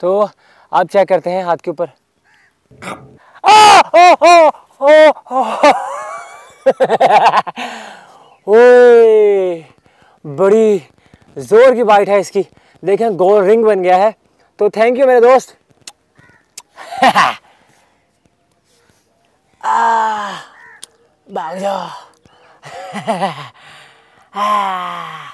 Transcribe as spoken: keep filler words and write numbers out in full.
तो आप चेक करते हैं हाथ के ऊपर। ओए बड़ी जोर की बाइट है इसकी, देखें गोल रिंग बन गया है। तो थैंक यू मेरे दोस्त। भाग जाओ।